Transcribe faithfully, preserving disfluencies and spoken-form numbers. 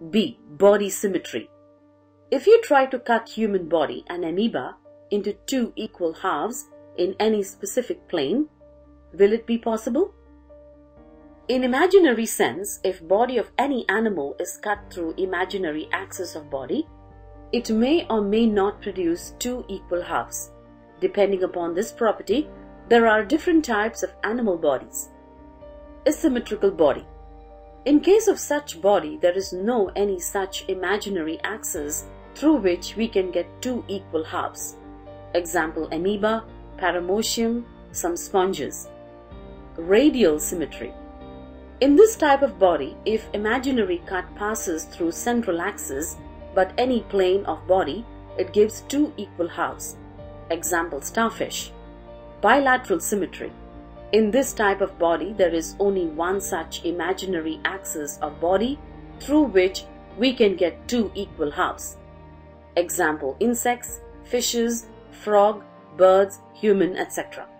B. Body symmetry. If you try to cut human body and amoeba into two equal halves in any specific plane, will it be possible? In imaginary sense, if body of any animal is cut through imaginary axis of body, it may or may not produce two equal halves. Depending upon this property, there are different types of animal bodies. Asymmetrical body. In case of such body, there is no any such imaginary axis through which we can get two equal halves. Example: amoeba, paramecium, some sponges. Radial symmetry. In this type of body, if imaginary cut passes through central axis but any plane of body, it gives two equal halves. Example: starfish. Bilateral symmetry. In this type of body, there is only one such imaginary axis of body through which we can get two equal halves. Example: insects, fishes, frog, birds, human, et cetera.